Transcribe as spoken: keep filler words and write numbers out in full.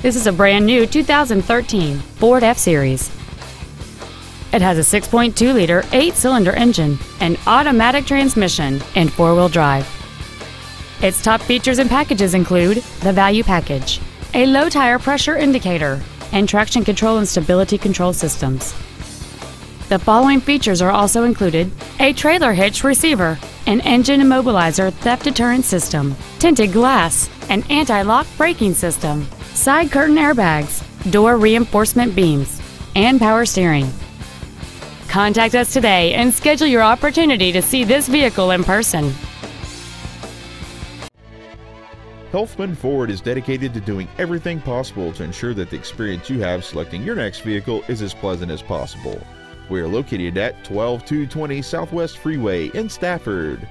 This is a brand new two thousand thirteen Ford F-Series. It has a six point two liter eight-cylinder engine, an automatic transmission, and four-wheel drive. Its top features and packages include the value package, a low tire pressure indicator, and traction control and stability control systems. The following features are also included: a trailer hitch receiver, an engine immobilizer theft deterrent system, tinted glass, an anti-lock braking system, side curtain airbags, door reinforcement beams, and power steering. Contact us today and schedule your opportunity to see this vehicle in person. Helfman Ford is dedicated to doing everything possible to ensure that the experience you have selecting your next vehicle is as pleasant as possible. We are located at twelve two twenty Southwest Freeway in Stafford.